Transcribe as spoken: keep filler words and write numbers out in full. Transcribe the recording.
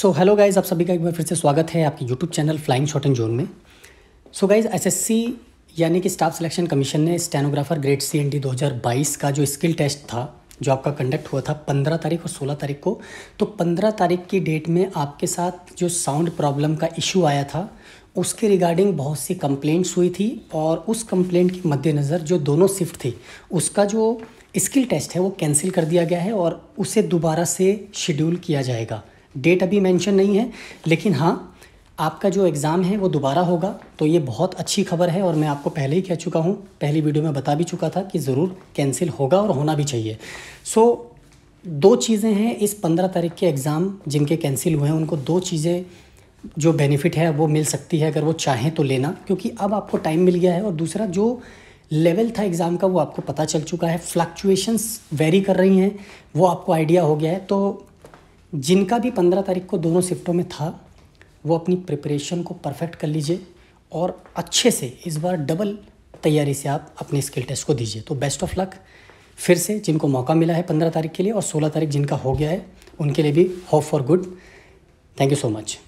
So hello guys, आप सभी का एक बार फिर से स्वागत है आपकी YouTube channel flying shorthand zone में। सो गाइज, एसएससी यानी कि स्टाफ सिलेक्शन कमीशन ने stenographer grade C and D दो हज़ार बाईस का जो स्किल टेस्ट था जो आपका कंडक्ट हुआ था पंद्रह तारीख और सोलह तारीख को, तो पंद्रह तारीख की डेट में आपके साथ जो साउंड प्रॉब्लम का इशू आया था उसके रिगार्डिंग बहुत सी कंप्लेंट्स हुई थी और उस कंप्लेंट के मद्देनज़र जो दोनों शिफ्ट थी उसका जो स्किल टेस्ट है वो कैंसिल कर दिया गया है और उसे दोबारा से शेड्यूल किया जाएगा। डेट अभी मेंशन नहीं है, लेकिन हाँ आपका जो एग्ज़ाम है वो दोबारा होगा, तो ये बहुत अच्छी खबर है। और मैं आपको पहले ही कह चुका हूँ, पहली वीडियो में बता भी चुका था कि ज़रूर कैंसिल होगा और होना भी चाहिए। सो दो चीज़ें हैं इस पंद्रह तारीख के एग्ज़ाम जिनके कैंसिल हुए हैं, उनको दो चीज़ें जो बेनिफिट है वो मिल सकती है अगर वो चाहें तो लेना, क्योंकि अब आपको टाइम मिल गया है। और दूसरा जो लेवल था एग्ज़ाम का वो आपको पता चल चुका है, फ्लक्चुएशंस वेरी कर रही हैं वो आपको आइडिया हो गया है। तो जिनका भी पंद्रह तारीख को दोनों शिफ्टों में था वो अपनी प्रिपरेशन को परफेक्ट कर लीजिए और अच्छे से इस बार डबल तैयारी से आप अपने स्किल टेस्ट को दीजिए। तो बेस्ट ऑफ लक फिर से जिनको मौका मिला है पंद्रह तारीख के लिए, और सोलह तारीख जिनका हो गया है उनके लिए भी hope for good. Thank you so much.